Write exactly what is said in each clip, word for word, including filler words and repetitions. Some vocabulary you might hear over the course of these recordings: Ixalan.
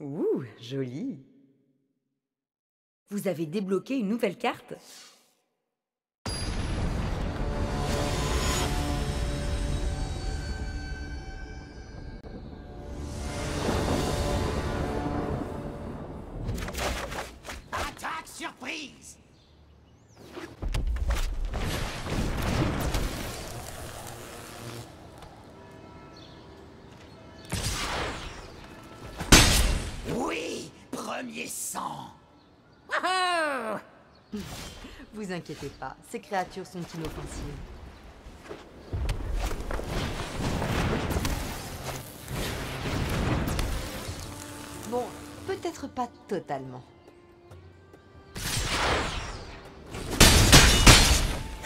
Ouh, joli. Vous avez débloqué une nouvelle carte ? Attaque surprise ! Oui, premier sang. Vous inquiétez pas, ces créatures sont inoffensives. Bon, peut-être pas totalement.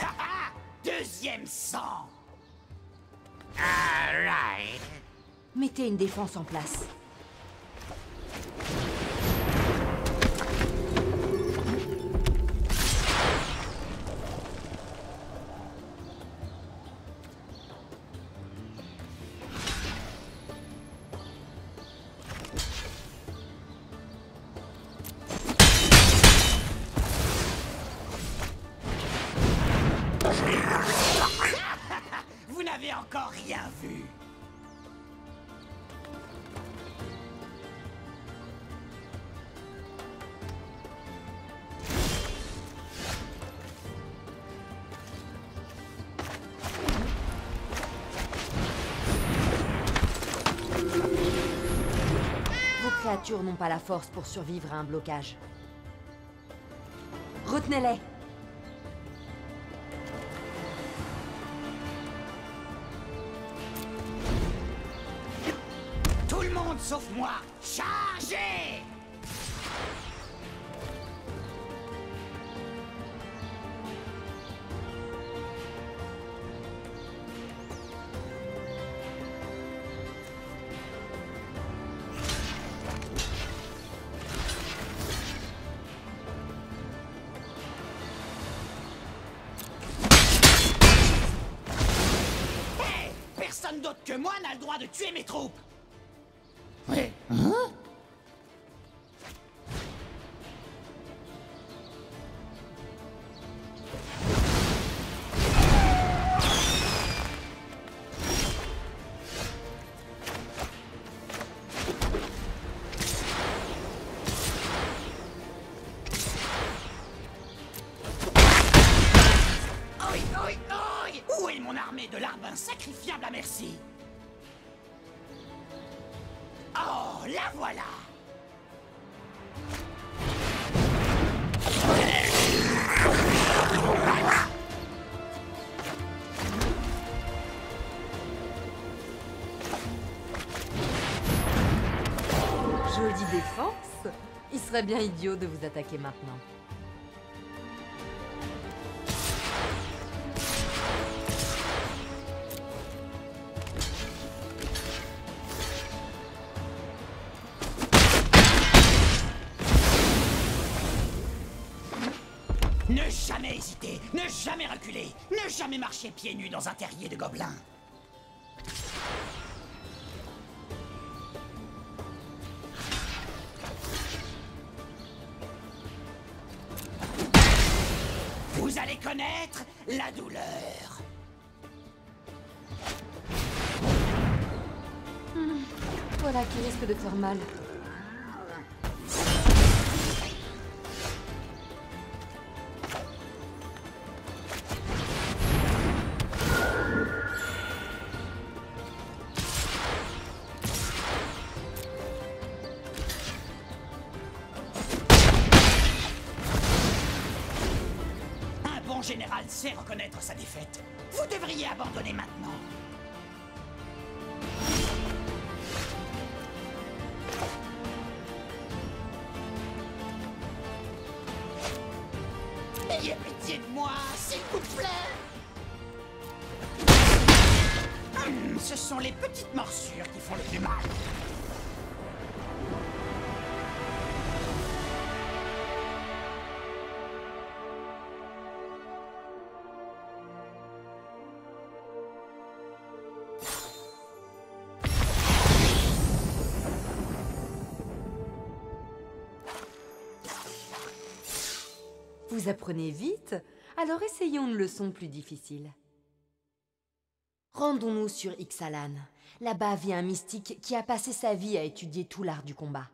Ah, ah, deuxième sang. All right. Mettez une défense en place. Les créatures n'ont pas la force pour survivre à un blocage. Retenez-les! Tout le monde sauf moi! Chargez! Personne d'autre que moi n'a le droit de tuer mes troupes. Ouais. Hein? De l'arbre insacrifiable à merci. Oh, la voilà. Jolie défense. Il serait bien idiot de vous attaquer maintenant. Ne jamais hésiter, ne jamais reculer, ne jamais marcher pieds nus dans un terrier de gobelins. Vous allez connaître la douleur. Hmm, voilà qui risque de faire mal. Général sait reconnaître sa défaite. Vous devriez abandonner maintenant. Ayez pitié de moi, s'il vous plaît. Hum, ce sont les petites morsures qui font le plus mal. Vous apprenez vite, alors essayons une leçon plus difficile. Rendons-nous sur Ixalan. Là-bas vit un mystique qui a passé sa vie à étudier tout l'art du combat.